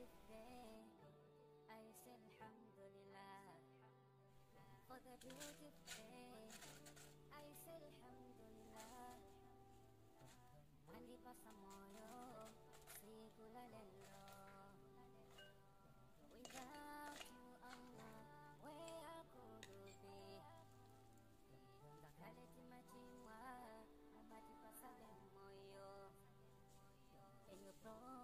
birthday. I say alhamdulillah for the beautiful day. I say alhamdulillah. Alipa sa moyo, sigula lelo. Without you, Allah, where I could be. Nakaliti machiwa, abati pa sa moyo. And you